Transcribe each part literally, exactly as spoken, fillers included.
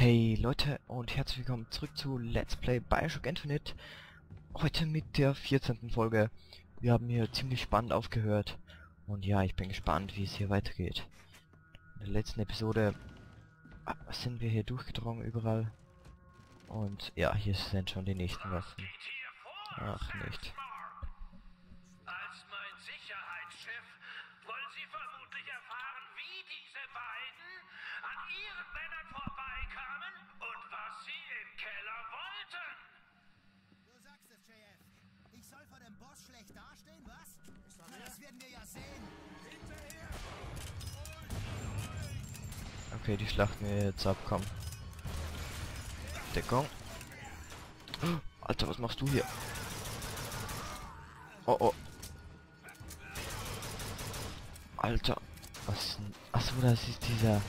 Hey Leute und herzlich willkommen zurück zu Let's Play BioShock Infinite. Heute mit der vierzehnten Folge. Wir haben hier ziemlich spannend aufgehört. Und ja, ich bin gespannt, wie es hier weitergeht. In der letzten Episode sind wir hier durchgedrungen überall. Und ja, hier sind schon die nächsten Waffen. Ach, nicht. Als mein Sicherheitschef wollen Sie vermutlich erfahren, wie diese beiden an Ihren Männern vorbeikamen und was Sie im Keller wollten. Du sagst es, J F. Ich soll vor dem Boss schlecht dastehen, was? Das werden wir ja sehen. Hinterher! Okay, die schlachten wir jetzt ab, komm. Deckung. Oh, Alter, was machst du hier? Oh, oh. Alter. Was? Achso, das ist dieser...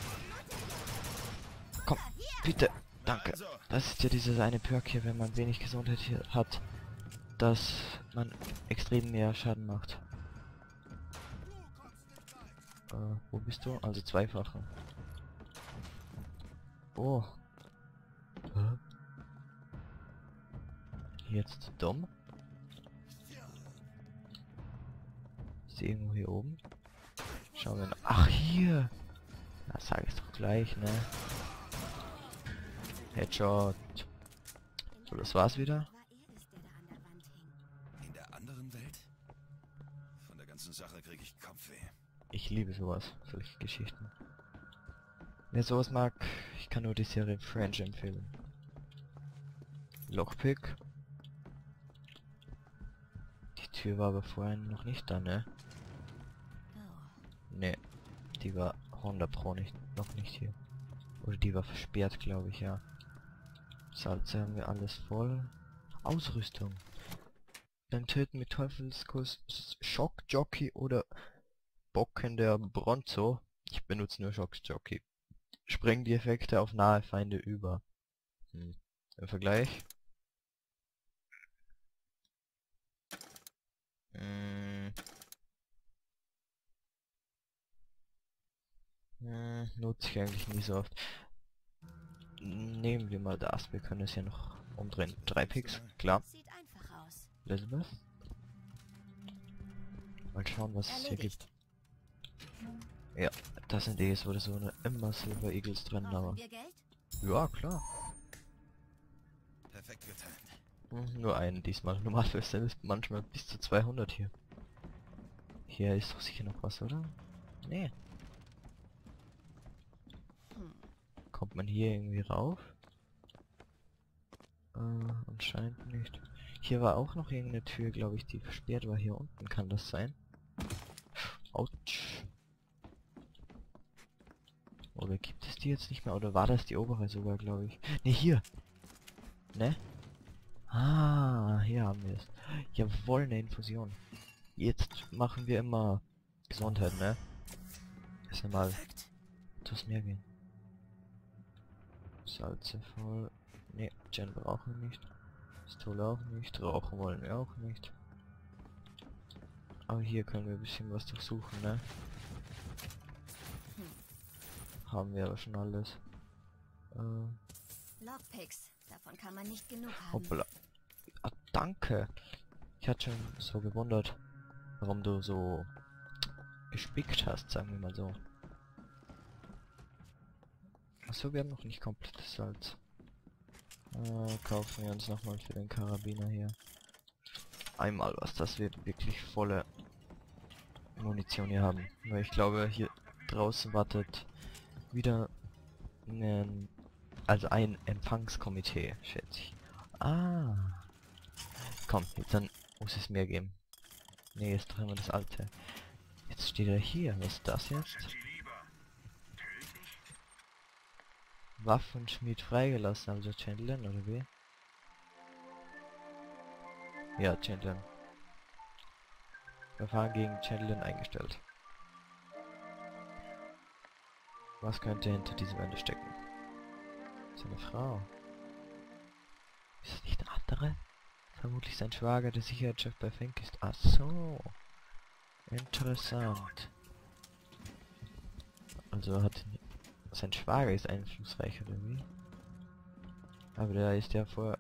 Komm, bitte. Danke. Das ist ja dieses eine Perk hier, wenn man wenig Gesundheit hier hat, dass man extrem mehr Schaden macht. Äh, wo bist du? Also zweifachen. Oh. Jetzt dumm. Ist die irgendwo hier oben? Schauen wir nach. Ach, hier! Das sage ich doch gleich, ne? Headshot. So, das war's wieder. In der anderen Welt? Von der ganzen Sache kriege ich Kopfweh. Ich liebe sowas, solche Geschichten. Wer sowas mag, ich kann nur die Serie Fringe empfehlen. Lockpick. Die Tür war aber vorher noch nicht da, ne? Ne, die war hundert Pro nicht, noch nicht hier. Oder die war versperrt, glaube ich, ja. Salze haben wir alles voll. Ausrüstung. Dann töten mit Teufelskuss Schockjockey oder bockender Bronzo. Ich benutze nur Schockjockey. Sprengen die Effekte auf nahe Feinde über. Hm. Im Vergleich. Hm. Hm, nutze ich eigentlich nie so oft. Nehmen wir mal das, wir können es ja noch umdrehen. Drei Picks, klar. Sieht einfach aus. Elizabeth? Mal schauen, was es hier gibt. Ja, das sind eh so oder so eine immer Silver Eagles drin, aber. Ja, klar. Perfekt getan. Hm, nur einen diesmal. Normal für es ist manchmal bis zu zweihundert hier. Hier ist doch sicher noch was, oder? Nee. Kommt man hier irgendwie rauf? Äh, anscheinend nicht. Hier war auch noch irgendeine Tür, glaube ich, die versperrt war. Hier unten kann das sein. Autsch. Oder gibt es die jetzt nicht mehr? Oder war das die obere sogar, glaube ich? Ne, hier. Ne? Ah, hier haben wir es. Jawohl, eine Infusion. Jetzt machen wir immer Gesundheit, ne? Ist normal. Etwas mehr gehen. Salze voll. Ne, Gen brauchen wir nicht. Pistole auch nicht. Rauchen wollen wir auch nicht. Aber hier können wir ein bisschen was durchsuchen, ne? Hm. Haben wir aber schon alles. Äh. Lockpicks. Davon kann man nicht genug haben. Hoppla. Ah, danke. Ich hatte schon so gewundert, warum du so gespickt hast, sagen wir mal so. Achso, wir haben noch nicht komplettes Salz. Äh, kaufen wir uns nochmal für den Karabiner hier. Einmal was, dass wir wirklich volle Munition hier haben. Weil ich glaube, hier draußen wartet wieder ein, also ein Empfangskomitee, schätze ich. Ah. Komm, jetzt dann muss es mehr geben. Ne, jetzt drehen wir das alte. Jetzt steht er hier. Was ist das jetzt? Waffenschmied freigelassen, also Chen Lin, oder wie? Ja, Chen Lin. Verfahren gegen Chen Lin eingestellt. Was könnte hinter diesem Ende stecken? Seine Frau. Ist es nicht eine andere? Vermutlich sein Schwager, der Sicherheitschef bei Fink ist. Ach so. Interessant. Also hat... Sein Schwager ist einflussreich, oder wie? Aber da ist ja vorher...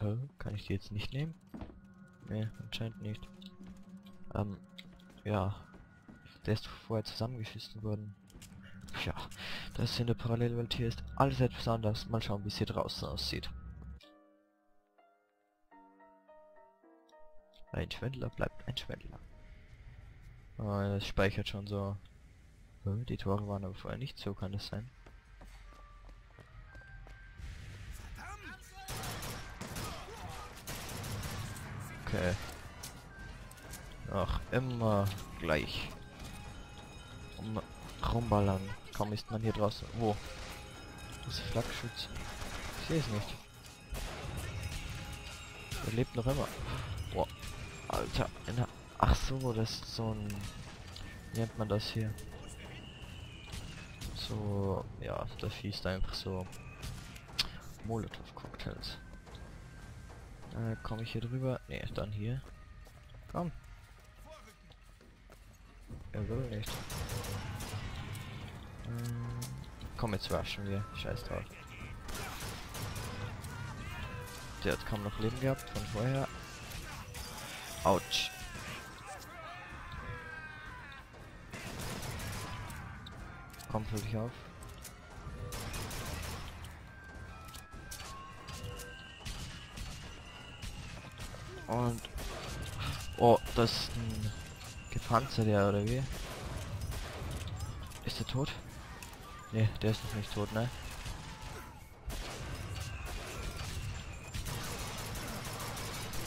Oh, kann ich die jetzt nicht nehmen? Ne, anscheinend nicht. Ähm, ja. Der ist vorher zusammengeschissen worden. Ja, das in der Parallelwelt hier ist alles etwas anders. Mal schauen, wie es hier draußen aussieht. Ein Schwindler bleibt ein Schwindler. Oh, das speichert schon so. Die Tore waren aber vorher nicht so, kann das sein? Okay. Ach, immer gleich. Um rumballern. Kaum ist man hier draußen. Wo? Das Flakschütz. Ich sehe es nicht. Er lebt noch immer. Boah. Alter. Ach so, das ist so ein... Wie nennt man das hier? So... Ja, das schießt einfach so... Molotov-Cocktails. Äh, komme ich hier drüber? Ne, dann hier. Komm. Er will nicht. Komm, jetzt rushen wir. Scheiß drauf. Der hat kaum noch Leben gehabt von vorher. Autsch. Komm für dich auf. Und... Oh, das ist ein Gepanzerter, oder wie? Ist der tot? Ne, der ist noch nicht tot, ne?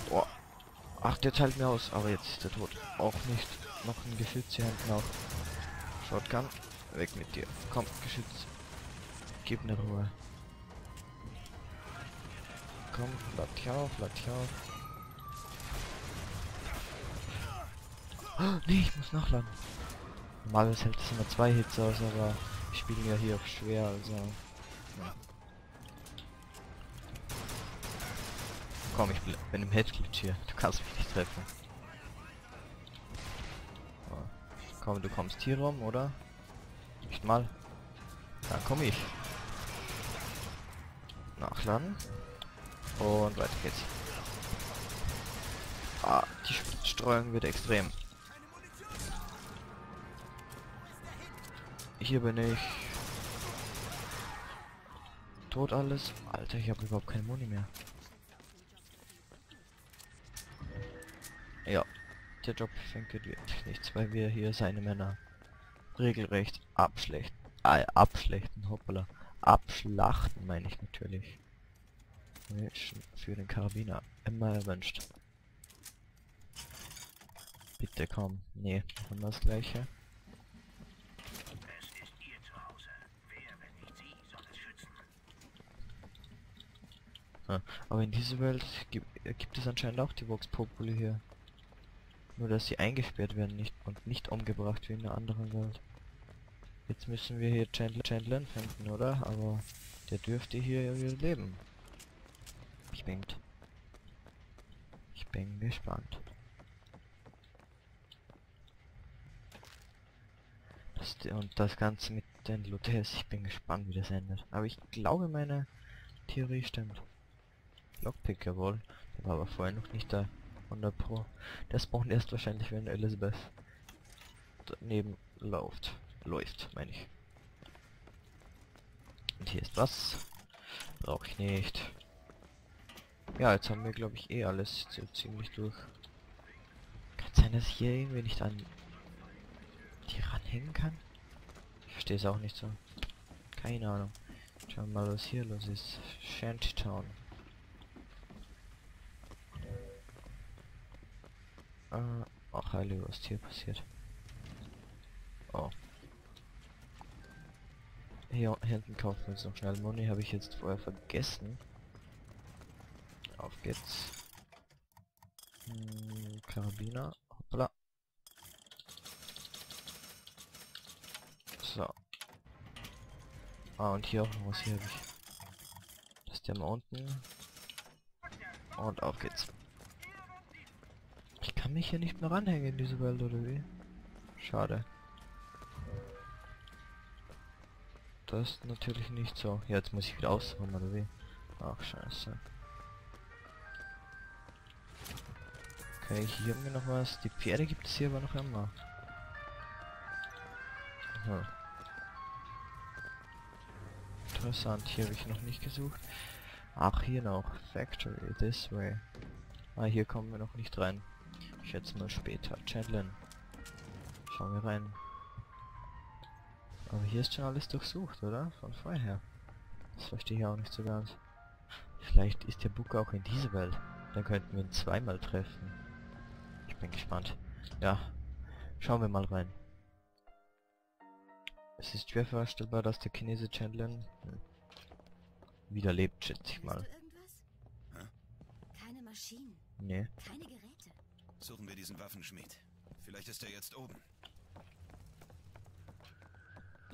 Oh. Ach, der teilt mir aus, aber jetzt ist er tot. Auch nicht. Noch ein Geschütz hier hinten auf. Shotgun, weg mit dir. Komm, Geschütz. Gib mir Ruhe. Komm, lad dich auf, lad dich auf. Oh, nee, ich muss nachladen. Normalerweise hält es immer zwei Hits aus, aber... Ich spiele ja hier auch schwer, also... Ja. Komm, ich bin im Headglitch hier. Du kannst mich nicht treffen. Oh. Komm, du kommst hier rum, oder? Nicht mal. Dann komm ich. Nachladen. Und weiter geht's. Ah, die Streuung wird extrem. Hier bin ich. Tot alles. Alter, ich habe überhaupt keine Muni mehr. Ja. Der Job fängt wirklich nichts, weil wir hier seine Männer regelrecht abschlechten. Äh, abschlechten, hoppala. Abschlachten meine ich natürlich. Für den Karabiner. Immer erwünscht. Bitte komm. Nee, haben wir das gleiche. Aber in dieser Welt gibt, gibt es anscheinend auch die Vox Populi hier. Nur dass sie eingesperrt werden nicht und nicht umgebracht wie in der anderen Welt. Jetzt müssen wir hier Chen Lin finden, oder? Aber der dürfte hier leben. Ich bin, ich bin gespannt. Das, und das Ganze mit den Lutes, ich bin gespannt, wie das endet. Aber ich glaube, meine Theorie stimmt. Lockpick, jawohl. Der war aber vorher noch nicht da. hundert Pro. Das brauchen erst wahrscheinlich, wenn Elizabeth daneben läuft. Läuft, meine ich. Und hier ist was. Brauche ich nicht. Ja, jetzt haben wir, glaube ich, eh alles so ziemlich durch. Kann sein, dass ich hier irgendwie nicht an die ranhängen kann? Ich verstehe es auch nicht so. Keine Ahnung. Schauen wir mal, was hier los ist. Shantytown. Äh, ach heilig, was hier passiert. Oh. Hier hinten kaufen wir uns noch schnell Money, habe ich jetzt vorher vergessen. Auf geht's. Hm, Karabiner. Hoppla. So. Ah, und hier auch noch was, hier habe ich. Das ist der mal unten. Und auf geht's. Kann mich hier nicht mehr ranhängen in diese Welt, oder wie? Schade. Das ist natürlich nicht so. Ja, jetzt muss ich wieder ausruhen, oder wie? Ach, scheiße. Okay, hier haben wir noch was. Die Pferde gibt es hier aber noch einmal. Hm. Interessant, hier habe ich noch nicht gesucht. Ach, hier noch. Factory, this way. Ah, hier kommen wir noch nicht rein. Ich schätze mal später. Chen Lin. Schauen wir rein. Aber hier ist schon alles durchsucht, oder? Von vorher. Das verstehe ich auch nicht so ganz. Vielleicht ist der Booker auch in diese Welt. Dann könnten wir ihn zweimal treffen. Ich bin gespannt. Ja, schauen wir mal rein. Es ist schwer vorstellbar, dass der Chinese Chen Lin wieder lebt, schätze ich mal. Hm? Keine Maschinen. Nee. Keine Geräte. Suchen wir diesen Waffenschmied. Vielleicht ist er jetzt oben.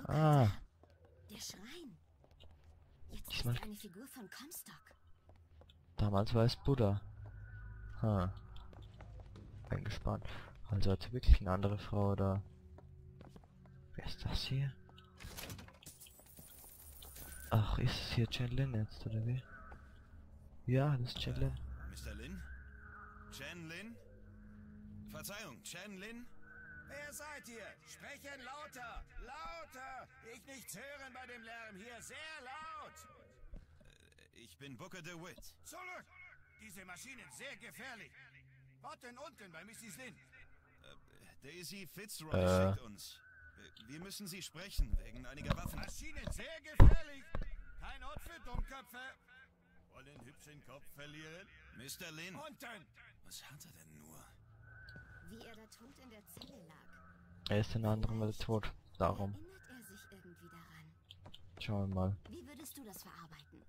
Ah. Der Schrein. Jetzt ist eine Figur von Comstock. Damals war es Buddha. Ha. Eingespannt. Also hat er wirklich eine andere Frau da. Wer ist das hier? Ach, ist es hier Chen Lin jetzt, oder wie? Ja, das ist Chen Lin. Äh, Mister Lin? Chen Lin? Verzeihung, Chen Lin? Wer seid ihr? Sprechen lauter! Lauter! Ich nichts hören bei dem Lärm hier, sehr laut! Ich bin Booker DeWitt. Zurück! Diese Maschinen sehr gefährlich. Warten unten bei Missis Lin. Äh, Daisy Fitzroy äh. schickt uns. Wir müssen sie sprechen, wegen einiger Waffen. Maschinen sehr gefährlich! Kein Ort für Dummköpfe! Wollen hübschen Kopf verlieren? Mister Lin! Unten! Was hat er denn nur? Wie er da tot in der Zelle lag. Er ist in einer anderen Welt tot. Darum. Erinnert er sich irgendwie daran? Schauen wir mal. Wie würdest du das verarbeiten?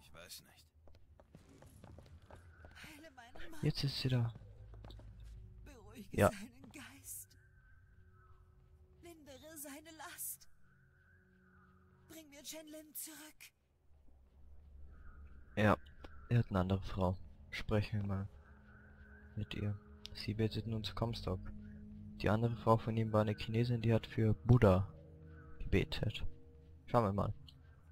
Ich weiß nicht. Heile meinen Mann. Jetzt ist sie da. Beruhige ja. seinen Geist. Lindere seine Last. Bring mir Chen Lin zurück. Ja, er hat eine andere Frau. Sprechen wir mal mit ihr. Sie betet nun zu Comstock. Die andere Frau von ihm war eine Chinesin, die hat für Buddha gebetet. Schauen wir mal.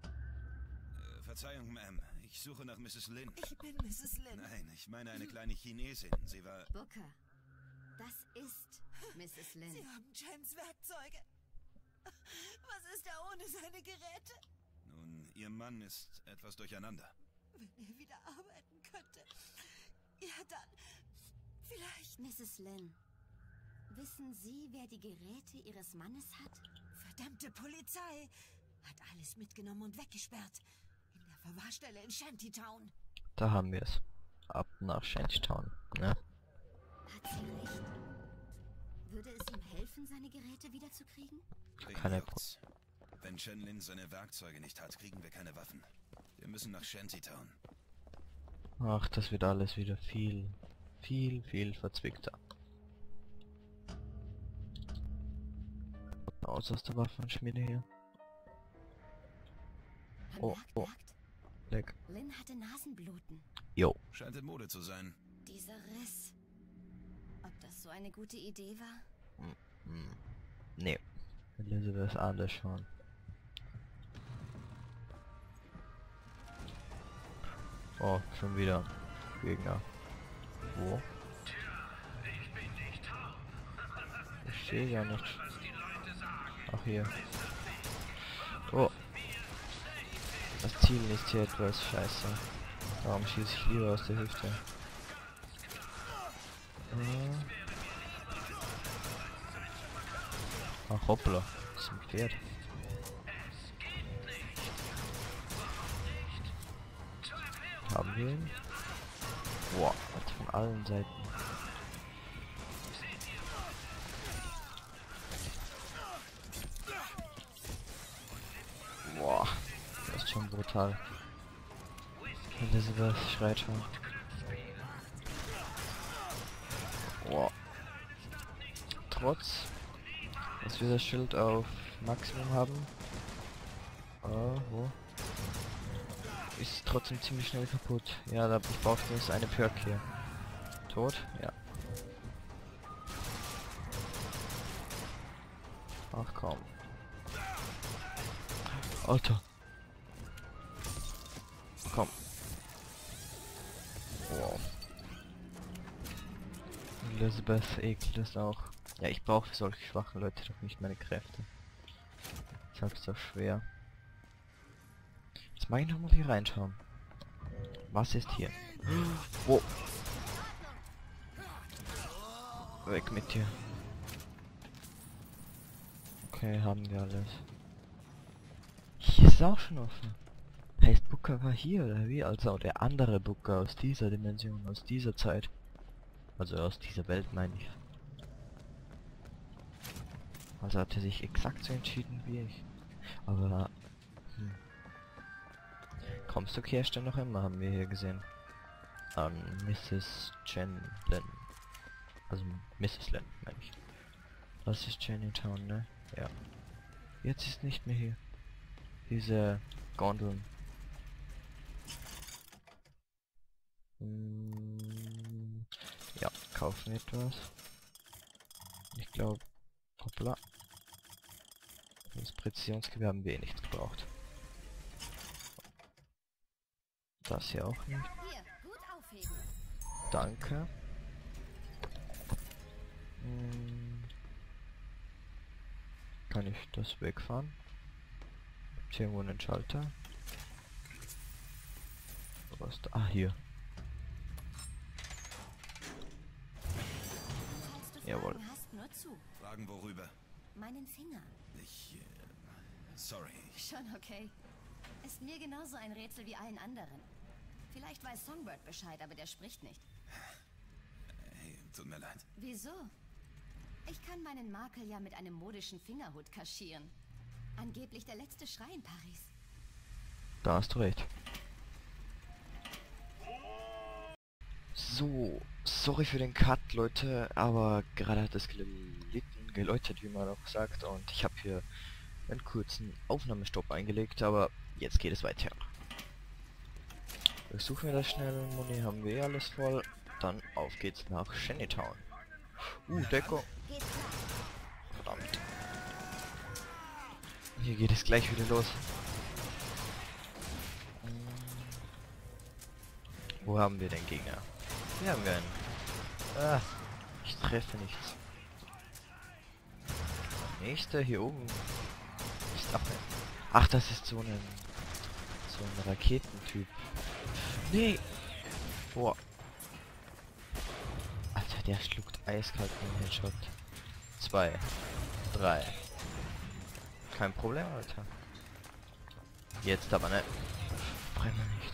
Äh, Verzeihung, Ma'am. Ich suche nach Misses Lin. Ich bin Misses Lin. Nein, ich meine eine kleine Chinesin. Sie war... Booker. Das ist Misses Lin. Sie haben Chens Werkzeuge. Was ist er ohne seine Geräte? Nun, ihr Mann ist etwas durcheinander. Wenn er wieder arbeiten könnte. Ja, dann... Vielleicht. Misses Lin, wissen Sie, wer die Geräte Ihres Mannes hat? Verdammte Polizei! Hat alles mitgenommen und weggesperrt. In der Verwahrstelle in Shantytown. Da haben wir es. Ab nach Shantytown, ne? Hat sie recht? Würde es ihm helfen, seine Geräte wiederzukriegen? Keine Post. Wenn Chen Lin seine Werkzeuge nicht hat, kriegen wir keine Waffen. Wir müssen nach Shantytown. Ach, das wird alles wieder viel... viel, viel verzwickter. Raus aus der Waffenschmiede hier. Oh, oh. Leck. Lin hatte Nasenbluten. Jo. Scheint in Mode zu sein. Dieser Riss. Ob das so eine gute Idee war? Mm-hmm. Nee. Elizabeth alles schon. Oh, schon wieder. Gegner. Wo? Ich sehe ja nicht. Ach hier. Oh. Das Ziel ist hier etwas scheiße. Warum schieße ich lieber aus der Hüfte? Ach hoppla. Das ist ein Pferd. Haben wir ihn? Boah, was von allen Seiten. Boah, das ist schon brutal. Elizabeth schreit schon. Boah. Trotz, dass wir das Schild auf Maximum haben. Oh, wo? Ist trotzdem ziemlich schnell kaputt. Ja, da braucht es eine Perk hier. Tot? Ja. Ach komm. Alter. Komm. Wow. Elizabeth ekelt das auch. Ja, ich brauche solche schwachen Leute doch nicht meine Kräfte. Deshalb ist das schwer. Jetzt mag ich nochmal hier reinschauen. Was ist hier? Wo? Weg mit dir. Okay, haben wir alles. Hier ist auch schon offen. Heißt Booker war hier oder wie? Also der andere Booker aus dieser Dimension, aus dieser Zeit. Also aus dieser Welt meine ich. Also hat er sich exakt so entschieden wie ich. Aber... Hm. Comstock herrscht noch immer, haben wir hier gesehen. Ähm, Misses Chen Lin. Also Misses Lin, meine ich. Das ist Chinatown, ne? Ja. Jetzt ist nicht mehr hier. Diese Gondeln. Hm. Ja, kaufen etwas. Ich glaube... Hoppla. Das Präzisionsgewehr haben wir eh nichts gebraucht. Das hier auch nicht. Danke. Hm. Kann ich das wegfahren? Gibt's hier irgendwo einen Schalter? Was da? Ah, hier. Jawohl. Fragen worüber? Meinen Finger. Ich, äh, sorry. Schon okay. Ist mir genauso ein Rätsel wie allen anderen. Vielleicht weiß Songbird Bescheid, aber der spricht nicht. Hey, tut mir leid. Wieso? Ich kann meinen Makel ja mit einem modischen Fingerhut kaschieren. Angeblich der letzte Schrei in Paris. Da hast du recht. So, sorry für den Cut, Leute, aber gerade hat es gelitten, geläutet, wie man auch sagt, und ich habe hier einen kurzen Aufnahmestopp eingelegt, aber jetzt geht es weiter. Durchsuchen wir das schnell, Moni haben wir alles voll, dann auf geht's nach Chinatown. Uh, Deko. Verdammt. Hier geht es gleich wieder los. Wo haben wir den Gegner? Hier haben wir einen. Ah, ich treffe nichts. Der nächste hier oben. Ist ab. Ach, das ist so ein so ein Raketentyp. Nee. Boah. Alter, der schluckt eiskalt einen Headshot. Zwei. Drei. Kein Problem, Alter. Jetzt aber nicht. Brenne nicht.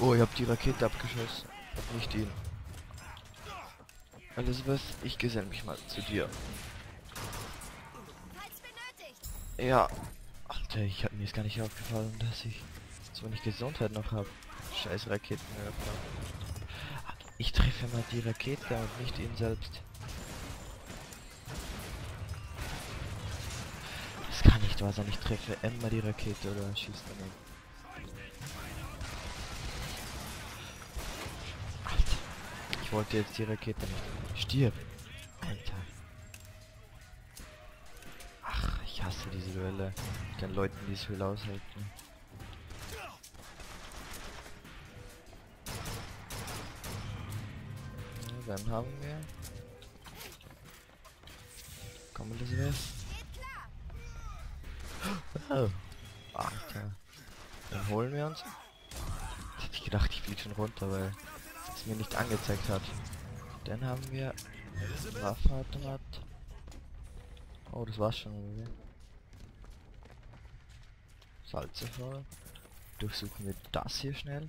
Oh, ich hab die Rakete abgeschossen. Hab nicht ihn. Elizabeth, ich gesell mich mal zu dir. Ja. Alter, ich hab mir jetzt gar nicht aufgefallen, dass ich so wenig Gesundheit noch habe. Scheiß Raketenwerfer. Ich treffe mal die Rakete und nicht ihn selbst. Das kann nicht wahr sein, ich treffe immer die Rakete oder schießt daneben. Ich wollte jetzt die Rakete nicht. Stirb! Alter. Ach, ich hasse diese Duelle. Mit den Leuten, die es will aushalten. Ja, dann haben wir. Komm, Elizabeth. Oh. Alter. Dann holen wir uns. Jetzt hätte ich gedacht, ich fliege schon runter, weil... mir nicht angezeigt hat. Dann haben wir Waffenautomat. Oh, das war's schon. Irgendwie. Salze voll. Durchsuchen wir das hier schnell.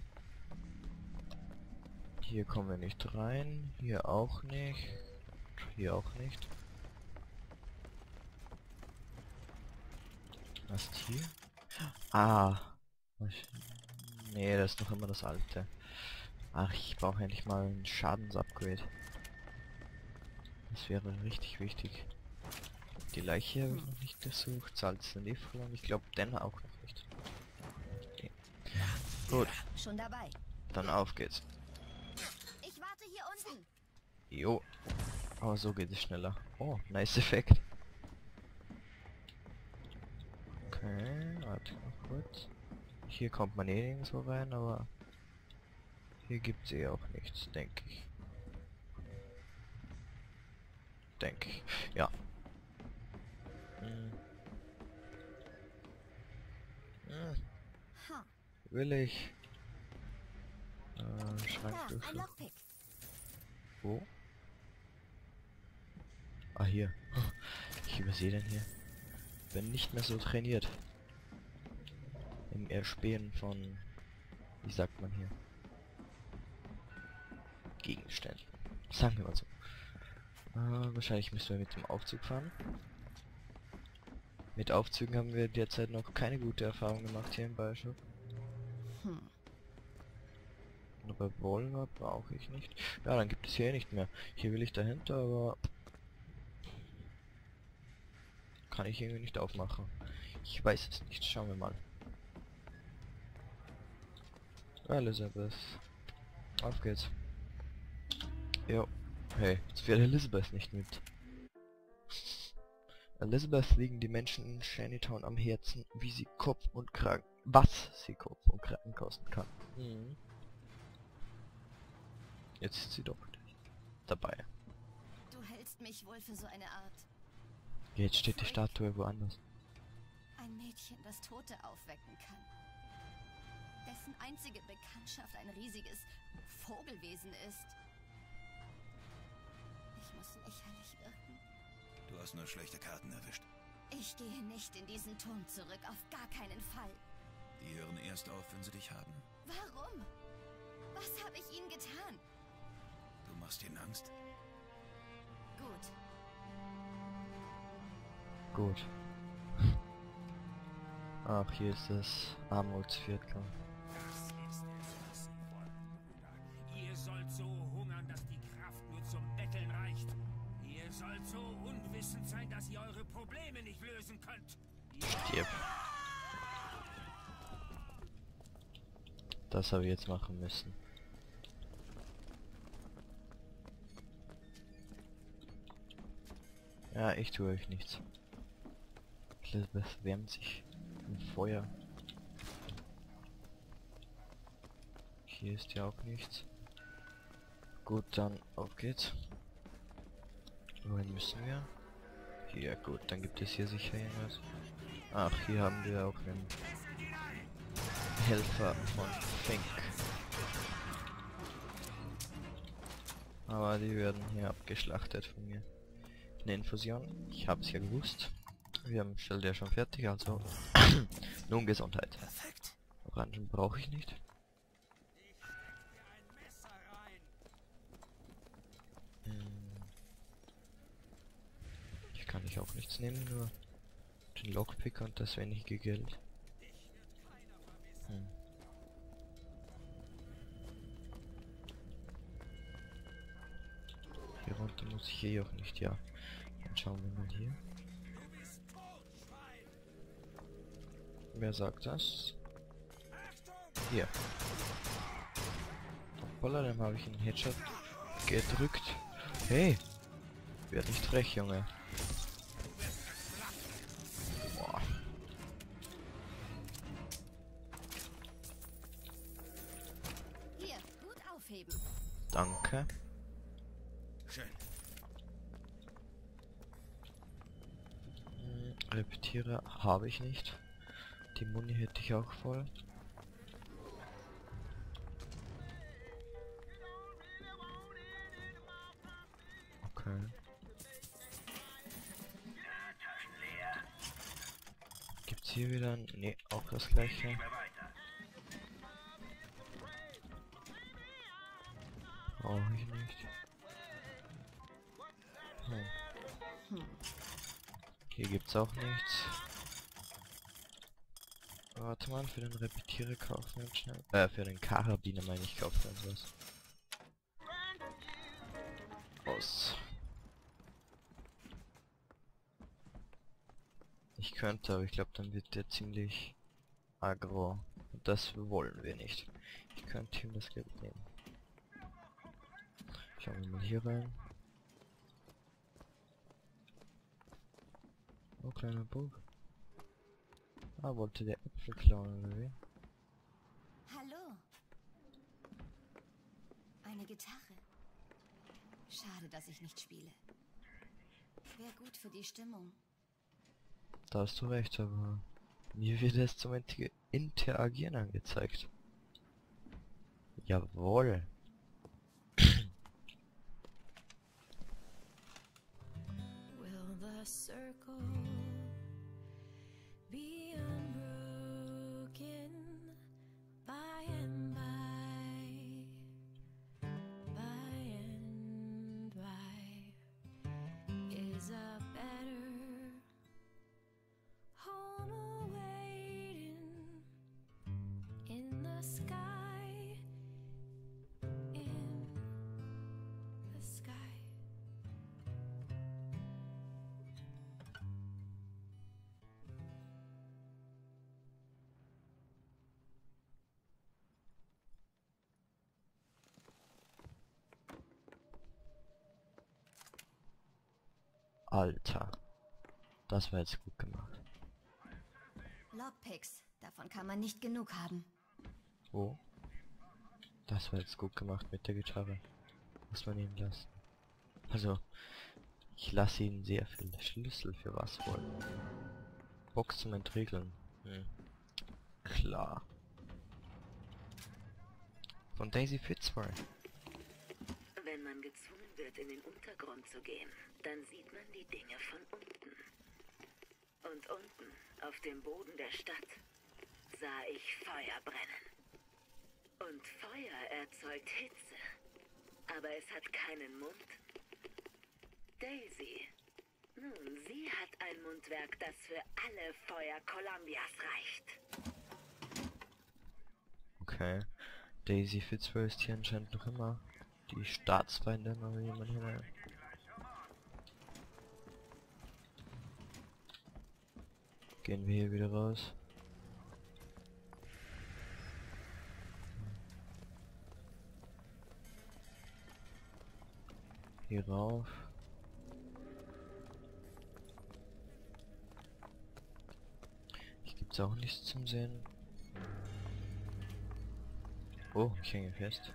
Hier kommen wir nicht rein. Hier auch nicht. Hier auch nicht. Was ist hier? Ah. Nee, das ist noch immer das alte. Ach, ich brauche endlich mal ein Schadensupgrade. Das wäre richtig wichtig. Die Leiche habe ich noch nicht gesucht, Salz in die Frühling. Ich glaube, den auch noch nicht. Okay. Gut. Schon dabei. Dann auf geht's. Ich warte hier unten. Jo. Oh, so geht es schneller. Oh, nice Effekt. Warte mal kurz. Hier kommt man eh nirgendwo rein, aber hier gibt es eh auch nichts, denke ich. Denke ich, ja. Hm. Hm. Will ich? Äh, Schranktür. Wo? Ah, hier. Ich übersehe den hier. Bin nicht mehr so trainiert. Im Erspähen von... Wie sagt man hier? Gegenständen. Sagen wir mal so. Äh, wahrscheinlich müssen wir mit dem Aufzug fahren. Mit Aufzügen haben wir derzeit noch keine gute Erfahrung gemacht hier im BioShock. Hm. Revolver brauche ich nicht. Ja, dann gibt es hier nicht mehr. Hier will ich dahinter, aber... Kann ich irgendwie nicht aufmachen. Ich weiß es nicht. Schauen wir mal. Elizabeth. Auf geht's. Jo. Hey, jetzt fährt Elizabeth nicht mit. Elizabeth liegen die Menschen in Shantytown am Herzen, wie sie Kopf und Kragen... Was sie Kopf und Kragen kosten kann. Mhm. Jetzt ist sie doch dabei. Du hältst mich wohl für so eine Art. Jetzt steht die Statue woanders. Ein Mädchen, das Tote aufwecken kann. Dessen einzige Bekanntschaft ein riesiges Vogelwesen ist. Ich muss lächerlich wirken. Du hast nur schlechte Karten erwischt. Ich gehe nicht in diesen Turm zurück, auf gar keinen Fall. Die hören erst auf, wenn sie dich haben. Warum? Was habe ich ihnen getan? Du machst ihnen Angst? Gut. Gut. Ach, hier ist das Armutsviertel. Das ist erlassen worden. Ihr sollt so hungern, dass die Kraft nur zum Betteln reicht. Ihr sollt so unwissend sein, dass ihr eure Probleme nicht lösen könnt. Yep. Das habe ich jetzt machen müssen. Ja, ich tue euch nichts. Elizabeth wärmt sich im Feuer. Hier ist ja auch nichts. Gut, dann auf geht's. Wohin müssen wir? Hier, gut, dann gibt es hier sicher irgendwas. Ach, hier haben wir auch einen Helfer von Fink. Aber die werden hier abgeschlachtet von mir. Eine Infusion, ich habe es ja gewusst. Wir haben Stell der schon fertig, also nun Gesundheit. Perfekt. Orangen brauche ich nicht. Ich kann ich auch nichts nehmen, nur den Lockpick und das wenige Geld. Hm. Hier runter muss ich eh auch nicht, ja. Dann schauen wir mal hier. Wer sagt das? Hier. Hoppala, dann habe ich einen Headshot gedrückt. Hey! Werd nicht frech, Junge. Boah. Hier, gut aufheben. Danke. Schön. Hm, Repetiere habe ich nicht. Die Muni hätte ich auch voll. Okay. Gibt's hier wieder? Ne, auch das gleiche. Brauche ich nicht. Hm. Hier gibt's auch nichts. Warte mal, für den Repetiere kaufen wir schnell. Äh, für den Karabiner meine ich, kaufen wir uns was. Aus. Ich könnte, aber ich glaube, dann wird der ziemlich aggro. Und das wollen wir nicht. Ich könnte ihm das Geld nehmen. Schauen wir mal hier rein. Oh, kleiner Bug. Ah, wollte der Äpfel klauen oder wie? Hallo. Eine Gitarre. Schade, dass ich nicht spiele. Wäre gut für die Stimmung. Da hast du recht, aber mir wird das zum Interagieren angezeigt. Jawohl. Will the circle be unbroken by and by, by and by is a better home awaiting in the sky. Alter, das war jetzt gut gemacht. Lockpicks, davon kann man nicht genug haben. Oh, das war jetzt gut gemacht mit der Gitarre. Muss man ihn lassen. Also, ich lasse ihn sehr viel. Schlüssel für was wohl? Box zum Entriegeln. Hm. Klar. Von Daisy Fitzroy. Wenn man gezwungen wird, in den Untergrund zu gehen, dann sieht man die Dinge von unten. Und unten, auf dem Boden der Stadt, sah ich Feuer brennen. Und Feuer erzeugt Hitze, aber es hat keinen Mund. Daisy, nun, sie hat ein Mundwerk, das für alle Feuer Kolumbias reicht. Okay, Daisy Fitzroy ist hier anscheinend noch immer die Staatsfeinde, mal jemand hinein. Gehen wir hier wieder raus. Hier rauf. Hier gibt es auch nichts zum Sehen. Oh, ich hänge fest.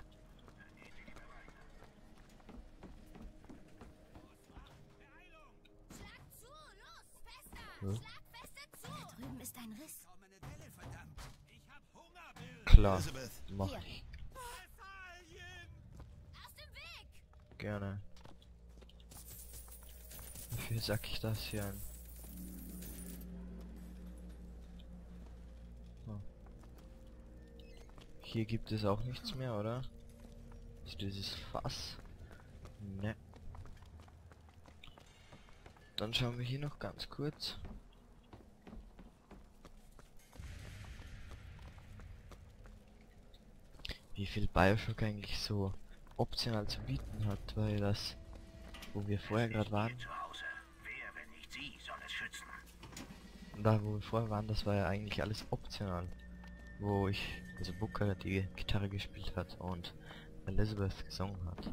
Hm? Klar, mach ich. Gerne. Wofür sag ich das hier an? Oh. Hier gibt es auch nichts mehr, oder? Ist dieses Fass? Ne. Dann schauen wir hier noch ganz kurz. Wie viel BioShock eigentlich so optional zu bieten hat, weil das, wo wir vorher gerade waren, da wo wir vorher waren, das war ja eigentlich alles optional, wo ich, also Booker die Gitarre gespielt hat und Elizabeth gesungen hat.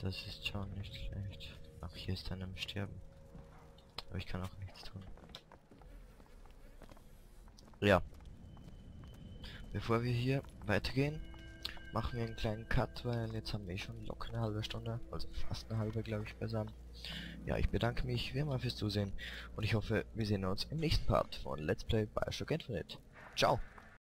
Das ist schon nicht schlecht. Ach, hier ist einer im Sterben. Aber ich kann auch nichts tun. Ja. Bevor wir hier weitergehen, machen wir einen kleinen Cut, weil jetzt haben wir schon locker eine halbe Stunde, also fast eine halbe, glaube ich, beisammen. Ja, ich bedanke mich wie immer fürs Zusehen und ich hoffe, wir sehen uns im nächsten Part von Let's Play BioShock Infinite. Ciao!